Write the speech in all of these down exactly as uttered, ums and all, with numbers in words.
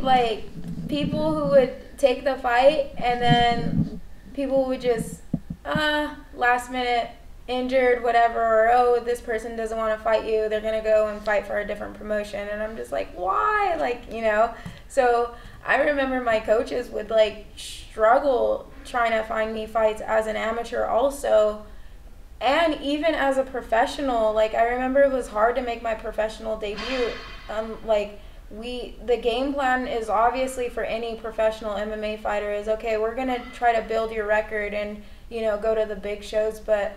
Like, people who would take the fight, and then people would just, uh, last minute injured, whatever, or, oh, this person doesn't want to fight you, they're going to go and fight for a different promotion. And I'm just like, why? Like, you know? So I remember my coaches would, like, struggle trying to find me fights as an amateur also, and even as a professional. Like, I remember it was hard to make my professional debut, um, like, We the game plan is obviously for any professional M M A fighter is, okay, we're gonna try to build your record and, you know, go to the big shows. But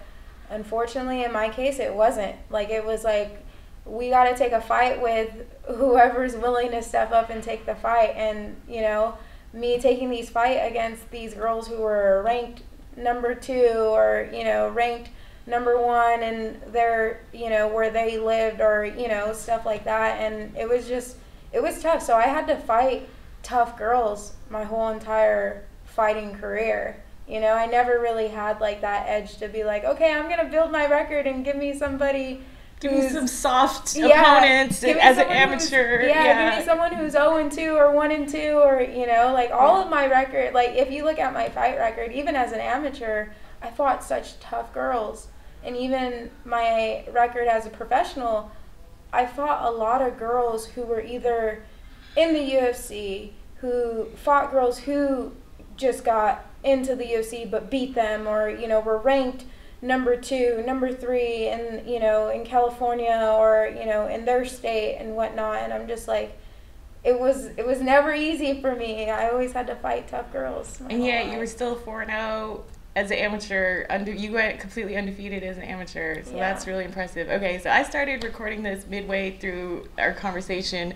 unfortunately, in my case, it wasn't. Like, it was like, we got to take a fight with whoever's willing to step up and take the fight. And, you know, me taking these fight against these girls who were ranked number two, or, you know, ranked number one, and they're, you know, where they lived, or, you know, stuff like that. And it was just, it was tough. So I had to fight tough girls my whole entire fighting career. You know, I never really had, like, that edge to be like, okay, I'm going to build my record and give me somebody Give me some soft yeah, opponents as an amateur. Yeah, yeah, give me someone who's oh and two or one and two, or, you know, like, all yeah. of my record. Like, if you look at my fight record, even as an amateur, I fought such tough girls. And even my record as a professional, I fought a lot of girls who were either in the U F C, who fought girls who just got into the U F C but beat them, or, you know, were ranked number two, number three, and, you know, in California, or, you know, in their state and whatnot. And I'm just like, it was it was never easy for me. I always had to fight tough girls. And yet life. You were still four and oh. As an amateur, under, you went completely undefeated as an amateur, so yeah. That's really impressive. Okay, so I started recording this midway through our conversation,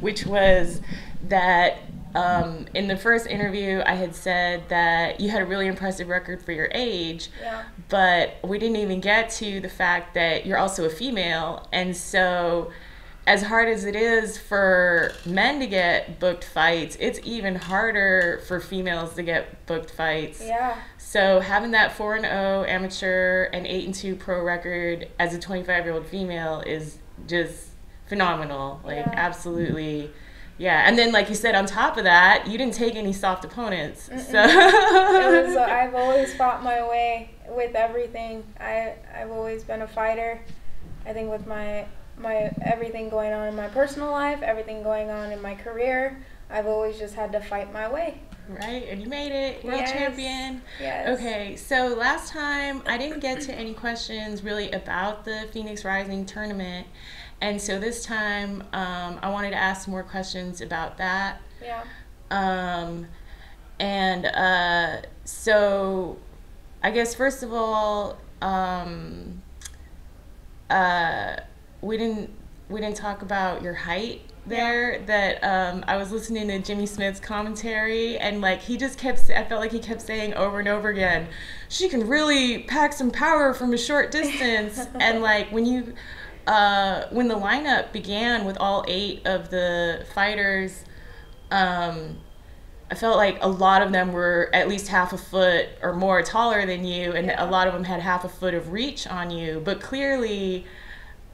which was that um, in the first interview I had said that you had a really impressive record for your age, yeah. But we didn't even get to the fact that you're also a female, and so as hard as it is for men to get booked fights, it's even harder for females to get booked fights. Yeah. So having that four and oh amateur and eight and two pro record as a twenty-five-year-old female is just phenomenal. Like, yeah. Absolutely. Yeah. And then, like you said, on top of that, you didn't take any soft opponents. Mm-mm. So it was, I've always fought my way with everything. I, I've always been a fighter. I think with my, my everything going on in my personal life, everything going on in my career, I've always just had to fight my way. right? And you made it, world yes. champion. Yes. Okay, so last time I didn't get to any questions really about the Phoenix Rising tournament. And so this time um, I wanted to ask some more questions about that. Yeah. Um, and uh, so I guess first of all, um, uh, we didn't we didn't talk about your height there. Yeah. That um, I was listening to Jimmy Smith's commentary, and like he just kept, I felt like he kept saying over and over again, she can really pack some power from a short distance. And like when you uh, when the lineup began with all eight of the fighters, um, I felt like a lot of them were at least half a foot or more taller than you, and yeah. a lot of them had half a foot of reach on you. But clearly,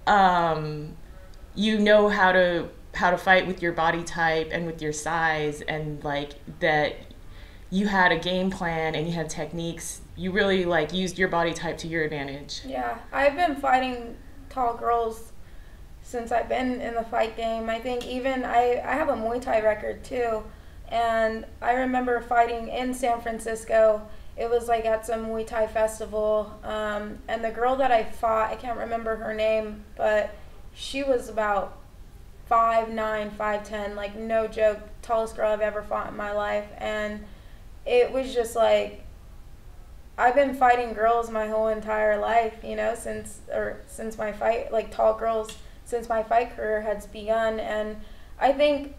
um, you know how to how to fight with your body type and with your size, and like that you had a game plan and you had techniques. You really like used your body type to your advantage. Yeah, I've been fighting tall girls since I've been in the fight game. I think even I, I have a Muay Thai record too. And I remember fighting in San Francisco. It was like at some Muay Thai festival. Um, and the girl that I fought, I can't remember her name, but she was about five nine, five ten, like no joke, tallest girl I've ever fought in my life. And it was just like, I've been fighting girls my whole entire life, you know, since, or since my fight, like tall girls, since my fight career has begun. And I think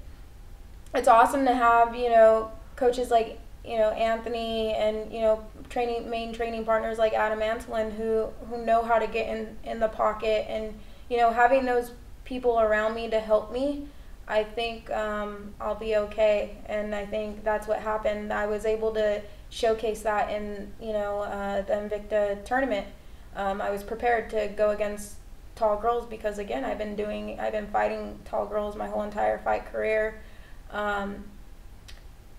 it's awesome to have, you know, coaches like, you know, Anthony and, you know, training main training partners like Adam Antolin who, who know how to get in, in the pocket. And, you know, having those people around me to help me, I think um, I'll be okay. And I think that's what happened. I was able to showcase that in, you know, uh, the Invicta tournament. Um, I was prepared to go against tall girls because, again, I've been doing, I've been fighting tall girls my whole entire fight career. Um,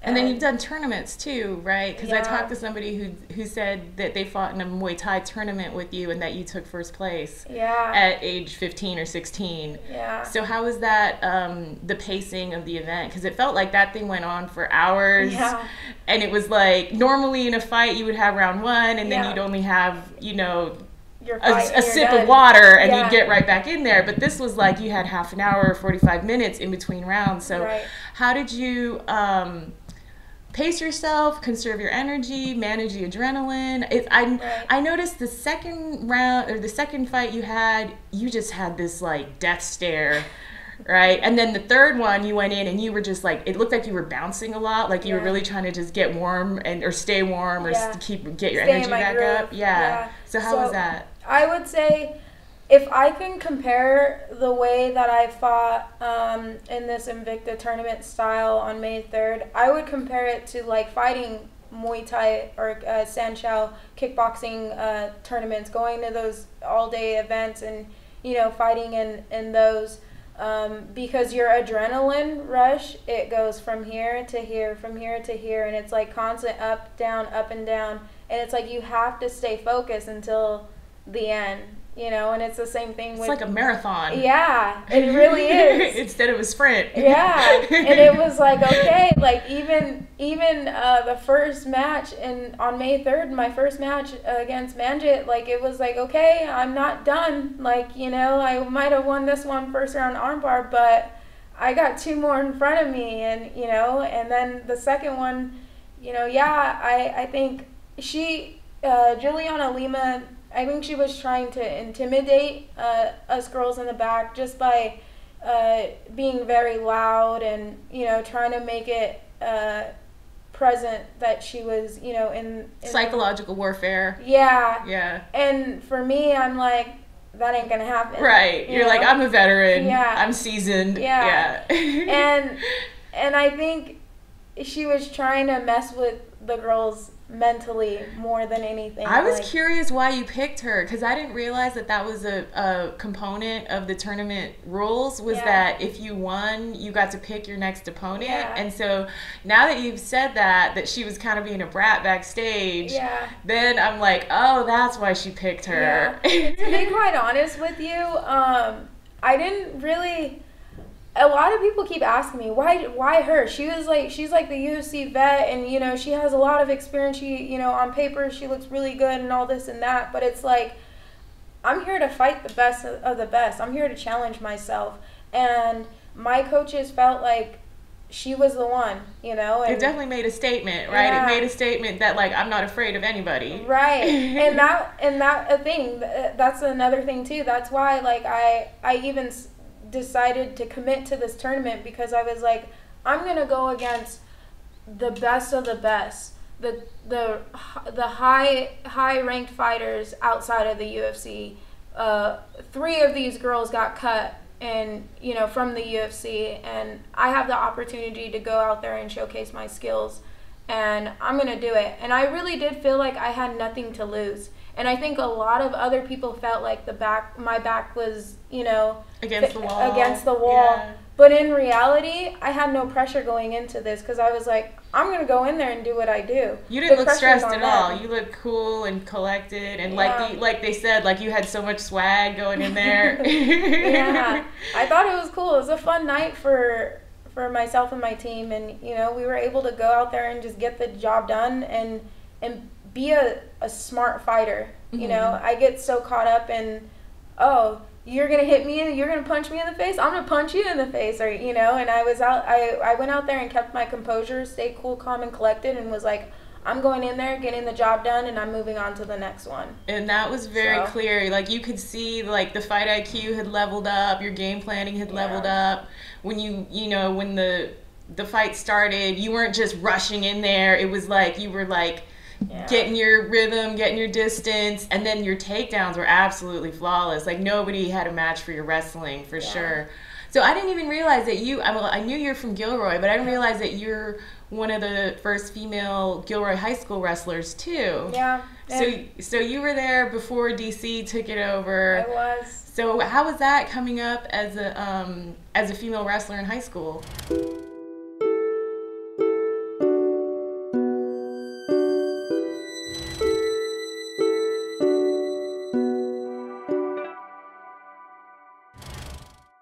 and, and then you've done tournaments too, right? Because yeah. I talked to somebody who who said that they fought in a Muay Thai tournament with you and that you took first place yeah. at age fifteen or sixteen. Yeah. So how was that, um, the pacing of the event? Because it felt like that thing went on for hours. Yeah. And it was like, normally in a fight you would have round one and yeah. then you'd only have, you know, You're a, a sip done. of water and yeah. you'd get right back in there. But this was like you had half an hour or forty-five minutes in between rounds. So right. how did you um, pace yourself, conserve your energy, manage the adrenaline? It, I, right. I noticed the second round or the second fight you had, you just had this like death stare. Right? And then the third one, you went in and you were just like, it looked like you were bouncing a lot. Like you yeah. were really trying to just get warm and or stay warm or yeah. keep get your stay energy back groove. up. Yeah. yeah. So how so was that? I would say if I can compare the way that I fought um, in this Invicta tournament style on May third, I would compare it to like fighting Muay Thai or uh, Sanchao kickboxing uh, tournaments, going to those all-day events and, you know, fighting in, in those. Um, because your adrenaline rush, it goes from here to here, from here to here, and it's like constant up, down, up and down, and it's like you have to stay focused until the end, you know. And it's the same thing with, it's like a marathon. Yeah, it really is. Instead of a sprint. Yeah, and it was like, okay, like even even uh, the first match in on May third, my first match against Manjit, like it was like, okay, I'm not done. Like, you know, I might have won this one first round armbar, but I got two more in front of me, and you know, and then the second one, you know, yeah, I I think she uh, Juliana Lima, I think she was trying to intimidate uh, us girls in the back just by uh, being very loud and, you know, trying to make it uh, present that she was, you know, in, in psychological warfare. Yeah. Yeah. And for me, I'm like, that ain't gonna happen. Right. You You're know? Like, I'm a veteran. Yeah. I'm seasoned. Yeah. yeah. and and I think she was trying to mess with the girls mentally more than anything. I was like, curious why you picked her, because I didn't realize that that was a, a component of the tournament rules, was yeah. that if you won you got to pick your next opponent. Yeah. And so now that you've said that that she was kind of being a brat backstage, yeah. then I'm like, oh, that's why she picked her. Yeah. To be quite honest with you, um I didn't really a lot of people keep asking me, why why her? She was like, she's like the U F C vet, and you know, she has a lot of experience. She, you know, on paper she looks really good and all this and that, but it's like, I'm here to fight the best of the best. I'm here to challenge myself. And my coaches felt like she was the one, you know. And it definitely made a statement, right? Yeah. It made a statement that, like, I'm not afraid of anybody. Right. and that and that a thing, that's another thing too. That's why, like, I I even decided to commit to this tournament, because I was like, I'm going to go against the best of the best, the the the high high ranked fighters outside of the U F C. Uh, three of these girls got cut, and you know, from the U F C, and I have the opportunity to go out there and showcase my skills, and I'm gonna do it. And I really did feel like I had nothing to lose, and I think a lot of other people felt like the back my back was, you know, against the wall against the wall yeah. But in reality, I had no pressure going into this, because I was like, I'm gonna go in there and do what I do. You didn't look stressed at all. You looked cool and collected, and yeah. like the, like they said, like you had so much swag going in there. Yeah, I thought it was cool. It was a fun night for for myself and my team, and you know, we were able to go out there and just get the job done, and and be a a smart fighter. Mm-hmm. You know, I get so caught up in, oh, you're gonna hit me, you're gonna punch me in the face, I'm gonna punch you in the face, or you know. And I was out, I, I went out there and kept my composure, stayed cool, calm, and collected, and was like, I'm going in there, getting the job done, and I'm moving on to the next one. And that was very so. clear. Like, you could see, like, the fight I Q had leveled up, your game planning had yeah. leveled up. When you, you know, when the the fight started, you weren't just rushing in there. It was like, you were like, yeah. getting your rhythm, getting your distance, and then your takedowns were absolutely flawless. Like, nobody had a match for your wrestling, for yeah. sure. So I didn't even realize that you, I, well, I knew you're from Gilroy, but I didn't realize that you're one of the first female Gilroy high school wrestlers too. Yeah. So, so you were there before D C took it over. I was. So how was that coming up as a, um, as a female wrestler in high school?